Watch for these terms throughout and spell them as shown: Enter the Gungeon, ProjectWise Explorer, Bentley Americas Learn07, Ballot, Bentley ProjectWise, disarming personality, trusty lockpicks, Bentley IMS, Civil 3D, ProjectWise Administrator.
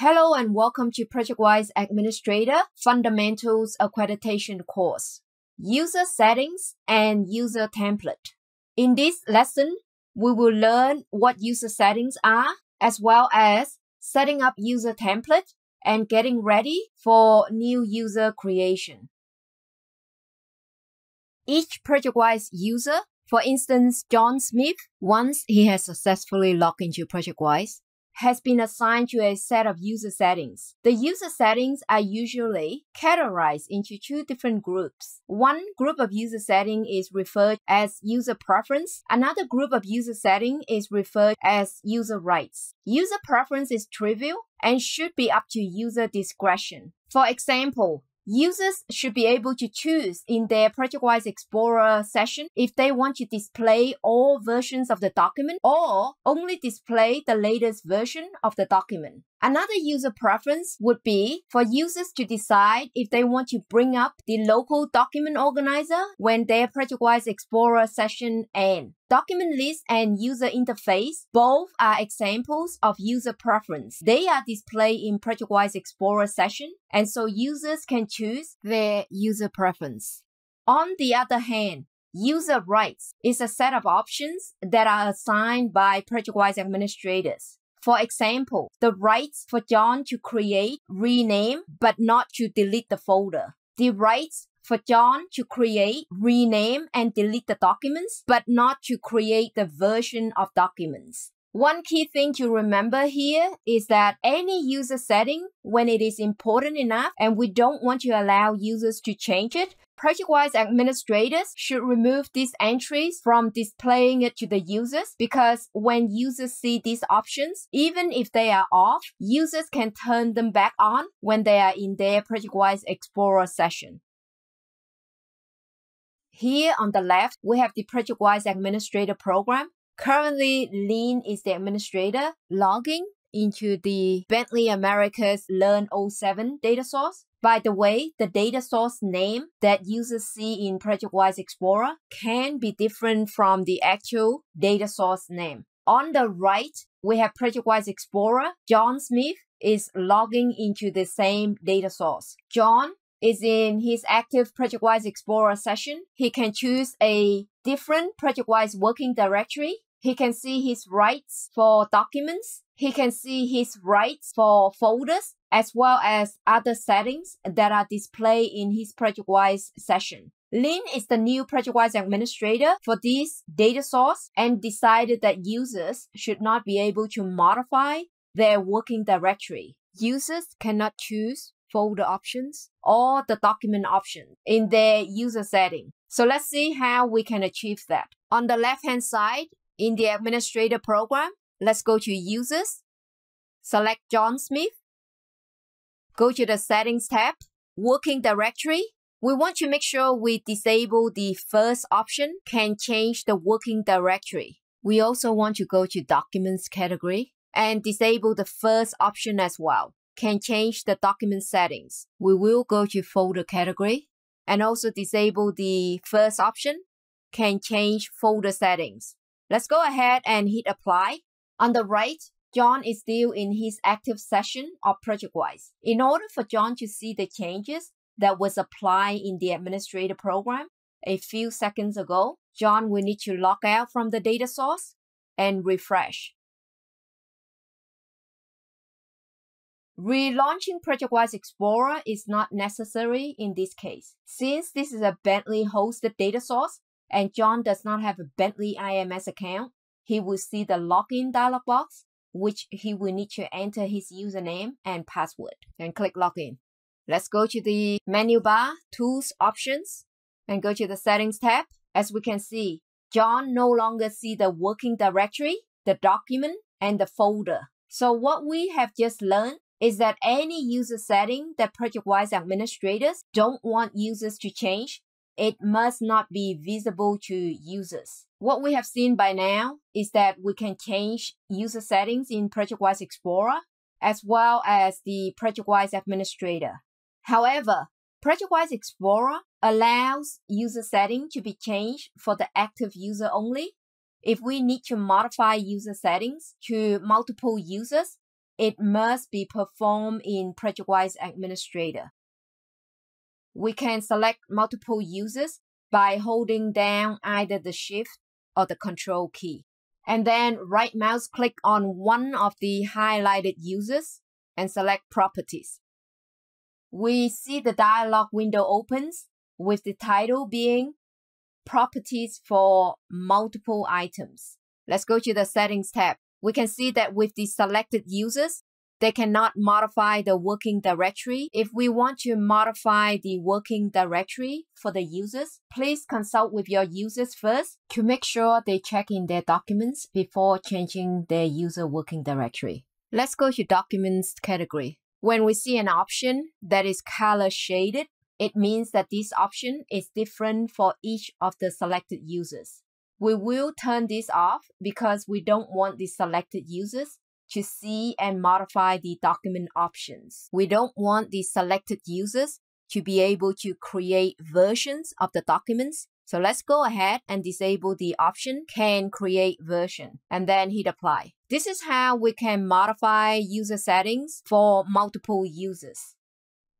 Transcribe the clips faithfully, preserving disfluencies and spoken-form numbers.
Hello and welcome to ProjectWise Administrator Fundamentals Accreditation course, User Settings and User Template. In this lesson, we will learn what user settings are, as well as setting up user template and getting ready for new user creation. Each ProjectWise user, for instance, John Smith, once he has successfully logged into ProjectWise, has been assigned to a set of user settings. The user settings are usually categorized into two different groups. One group of user setting is referred as user preference. Another group of user setting is referred as user rights. User preference is trivial and should be up to user discretion. For example, users should be able to choose in their ProjectWise Explorer session if they want to display all versions of the document or only display the latest version of the document. Another user preference would be for users to decide if they want to bring up the local document organizer when their ProjectWise Explorer session ends. Document list and user interface both are examples of user preference. They are displayed in ProjectWise Explorer session, and so users can choose their user preference. On the other hand, user rights is a set of options that are assigned by ProjectWise administrators. For example, the rights for John to create, rename, but not to delete the folder. The rights for John to create, rename, and delete the documents, but not to create the version of documents. One key thing to remember here is that any user setting, when it is important enough and we don't want to allow users to change it, ProjectWise administrators should remove these entries from displaying it to the users, because when users see these options, even if they are off, users can turn them back on when they are in their ProjectWise Explorer session. Here on the left, we have the ProjectWise Administrator program. Currently, Lynn is the administrator, logging into the Bentley Americas Learn oh seven data source. By the way, the data source name that users see in ProjectWise Explorer can be different from the actual data source name. On the right, we have ProjectWise Explorer. John Smith is logging into the same data source. John is in his active ProjectWise Explorer session. He can choose a different ProjectWise working directory. He can see his rights for documents. He can see his rights for folders, as well as other settings that are displayed in his ProjectWise session. Lynn is the new ProjectWise administrator for this data source and decided that users should not be able to modify their working directory. Users cannot choose folder options or the document option in their user setting. So let's see how we can achieve that. On the left-hand side, in the administrator program, let's go to Users, select John Smith, go to the Settings tab, Working Directory. We want to make sure we disable the first option, Can Change the Working Directory. We also want to go to Documents category and disable the first option as well, Can Change the Document Settings. We will go to Folder category and also disable the first option, Can Change Folder Settings. Let's go ahead and hit Apply. On the right, John is still in his active session of ProjectWise. In order for John to see the changes that was applied in the administrator program a few seconds ago, John will need to log out from the data source and refresh. Relaunching ProjectWise Explorer is not necessary in this case. Since this is a Bentley-hosted data source and John does not have a Bentley I M S account, he will see the login dialog box, which he will need to enter his username and password and click login. Let's go to the menu bar, Tools, Options, and go to the Settings tab. As we can see, John no longer sees the working directory, the document, and the folder. So what we have just learned is that any user setting that ProjectWise administrators don't want users to change, it must not be visible to users. What we have seen by now is that we can change user settings in ProjectWise Explorer as well as the ProjectWise Administrator. However, ProjectWise Explorer allows user setting to be changed for the active user only. If we need to modify user settings to multiple users, it must be performed in ProjectWise Administrator. We can select multiple users by holding down either the Shift or the Control key, and then right mouse click on one of the highlighted users and select Properties. We see the dialog window opens with the title being Properties for Multiple Items. Let's go to the Settings tab. We can see that with the selected users, they cannot modify the working directory. If we want to modify the working directory for the users, please consult with your users first to make sure they check in their documents before changing their user working directory. Let's go to Documents category. When we see an option that is color shaded, it means that this option is different for each of the selected users. We will turn this off because we don't want the selected users to see and modify the document options. We don't want the selected users to be able to create versions of the documents. So let's go ahead and disable the option Can Create Version and then hit Apply. This is how we can modify user settings for multiple users.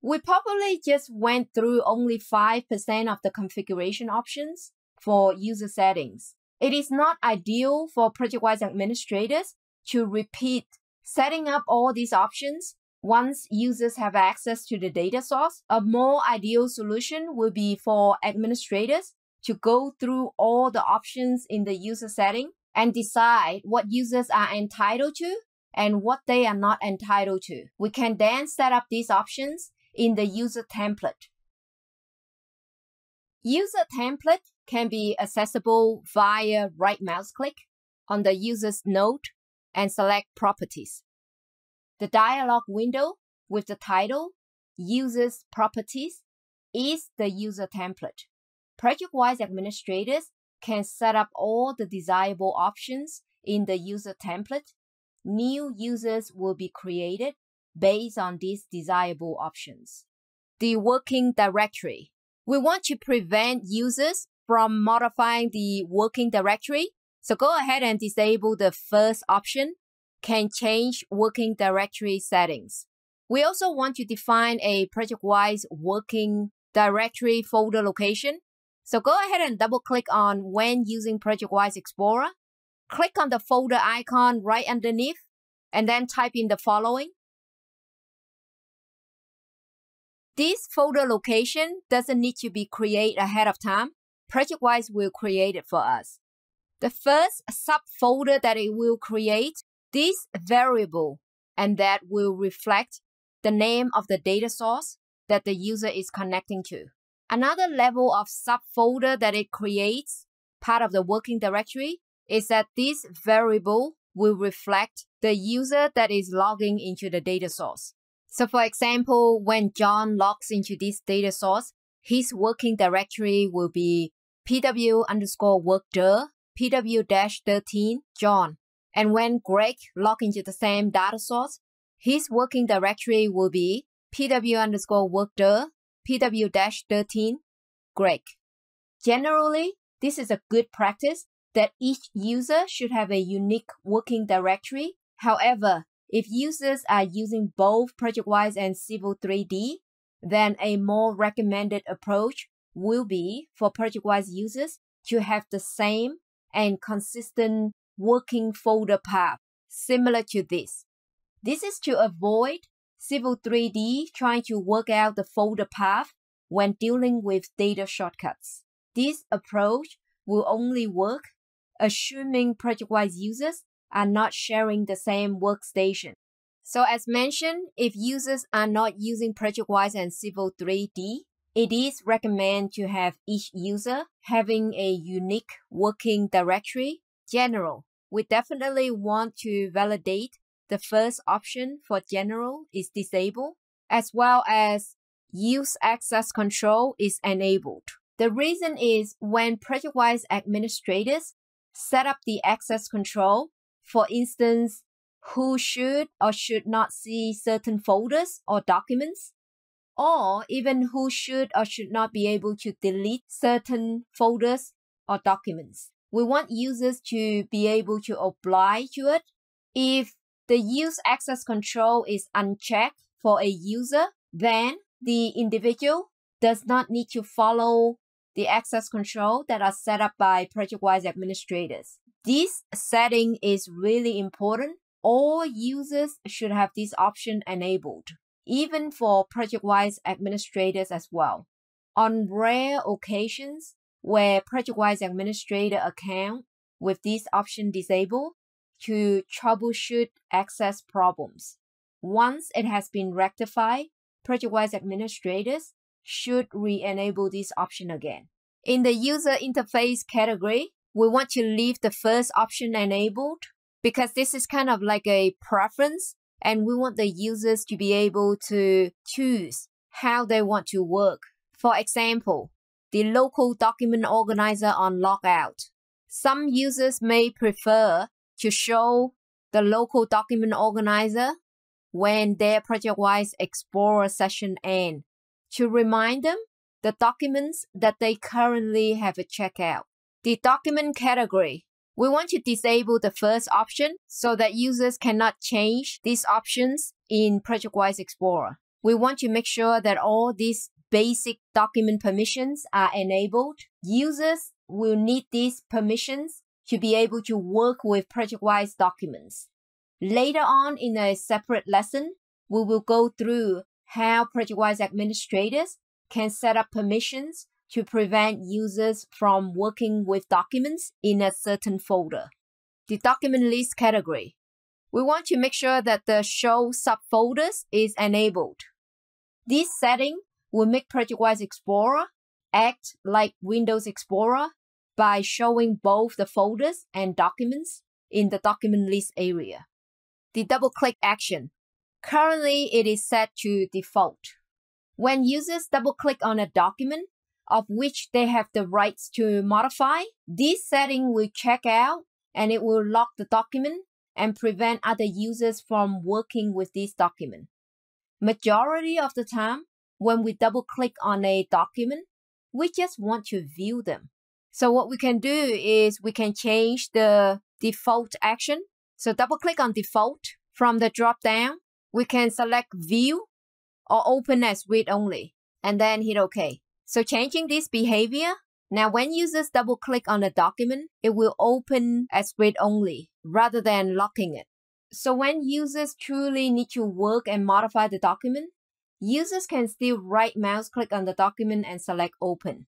We probably just went through only five percent of the configuration options for user settings. It is not ideal for ProjectWise administrators to repeat setting up all these options once users have access to the data source. A more ideal solution will be for administrators to go through all the options in the user setting and decide what users are entitled to and what they are not entitled to. We can then set up these options in the user template. User template can be accessible via right mouse click on the user's node and select Properties. The dialog window with the title Users Properties is the user template. ProjectWise administrators can set up all the desirable options in the user template. New users will be created based on these desirable options. The working directory. We want to prevent users from modifying the working directory, so go ahead and disable the first option, Can Change Working Directory Settings. We also want to define a ProjectWise working directory folder location. So go ahead and double click on when using ProjectWise Explorer. Click on the folder icon right underneath and then type in the following. This folder location doesn't need to be created ahead of time. ProjectWise will create it for us. The first subfolder that it will create this variable, and that will reflect the name of the data source that the user is connecting to. Another level of subfolder that it creates, part of the working directory, is that this variable will reflect the user that is logging into the data source. So for example, when John logs into this data source, his working directory will be pw underscore workdir pw-13 John. And when Greg logs into the same data source, his working directory will be pw underscore workdir pw-13 Greg. Generally, this is a good practice that each user should have a unique working directory. However, if users are using both ProjectWise and Civil three D, then a more recommended approach will be for ProjectWise users to have the same and consistent working folder path, similar to this. This is to avoid Civil three D trying to work out the folder path when dealing with data shortcuts. This approach will only work assuming ProjectWise users are not sharing the same workstation. So as mentioned, if users are not using ProjectWise and Civil three D, it is recommended to have each user having a unique working directory. General. We definitely want to validate the first option for General is disabled, as well as Use Access Control is enabled. The reason is when ProjectWise administrators set up the access control, for instance, who should or should not see certain folders or documents, or even who should or should not be able to delete certain folders or documents. We want users to be able to oblige to it. If the use access control is unchecked for a user, then the individual does not need to follow the access control that are set up by ProjectWise administrators. This setting is really important. All users should have this option enabled, even for ProjectWise administrators as well. On rare occasions where ProjectWise administrator account with this option disabled to troubleshoot access problems. Once it has been rectified, ProjectWise administrators should re-enable this option again. In the user interface category, we want to leave the first option enabled because this is kind of like a preference and we want the users to be able to choose how they want to work. For example, the local document organizer on logout. Some users may prefer to show the local document organizer when their ProjectWise Explorer session ends, to remind them the documents that they currently have a checkout. The document category, we want to disable the first option so that users cannot change these options in ProjectWise Explorer. We want to make sure that all these basic document permissions are enabled. Users will need these permissions to be able to work with ProjectWise documents. Later on in a separate lesson, we will go through how ProjectWise administrators can set up permissions to prevent users from working with documents in a certain folder. The document list category. We want to make sure that the show subfolders is enabled. This setting will make ProjectWise Explorer act like Windows Explorer by showing both the folders and documents in the document list area. The double-click action. Currently, it is set to default. When users double-click on a document of which they have the rights to modify, this setting will check out and it will lock the document and prevent other users from working with this document. Majority of the time, when we double-click on a document, we just want to view them. So what we can do is we can change the default action. So double-click on default. From the drop-down, we can select view or open as read only, and then hit OK. So changing this behavior, now when users double-click on a document, it will open as read only rather than locking it. So when users truly need to work and modify the document, users can still right mouse click on the document and select open.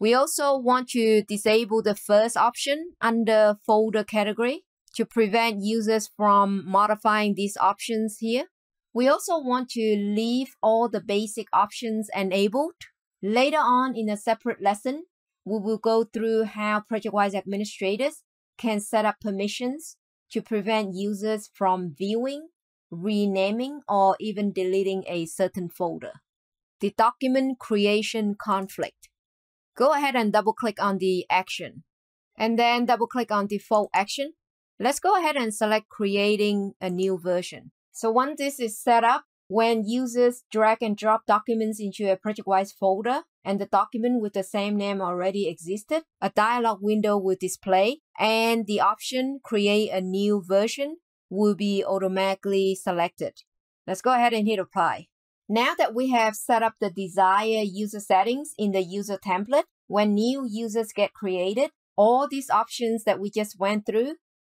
We also want to disable the first option under folder category to prevent users from modifying these options here. We also want to leave all the basic options enabled. Later on in a separate lesson, we will go through how ProjectWise administrators can set up permissions to prevent users from viewing, renaming, or even deleting a certain folder. The document creation conflict. Go ahead and double-click on the action, and then double-click on default action. Let's go ahead and select creating a new version. So once this is set up, when users drag and drop documents into a ProjectWise folder and the document with the same name already existed, a dialog window will display and the option create a new version will be automatically selected. Let's go ahead and hit apply. Now that we have set up the desired user settings in the user template, when new users get created, all these options that we just went through,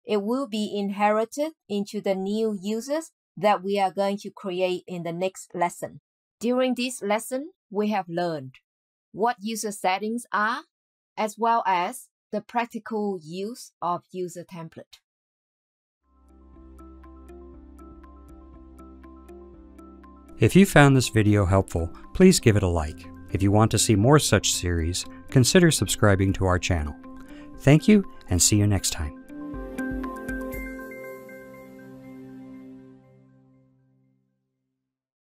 it will be inherited into the new users that we are going to create in the next lesson. During this lesson, we have learned what user settings are, as well as the practical use of user template. If you found this video helpful, please give it a like. If you want to see more such series, consider subscribing to our channel. Thank you, and see you next time.